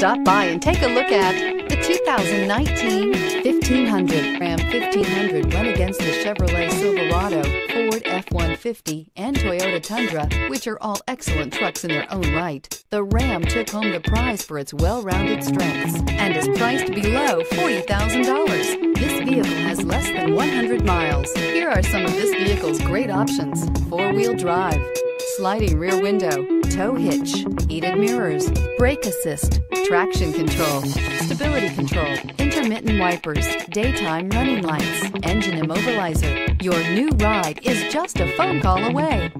Stop by and take a look at the 2019 1500. Ram 1500 run against the Chevrolet Silverado, Ford F-150, and Toyota Tundra, which are all excellent trucks in their own right. The Ram took home the prize for its well-rounded strengths and is priced below $40,000. This vehicle has less than 100 miles. Here are some of this vehicle's great options: four-wheel drive, sliding rear window, tow hitch, heated mirrors, brake assist, traction control, stability control, intermittent wipers, daytime running lights, engine immobilizer. Your new ride is just a phone call away.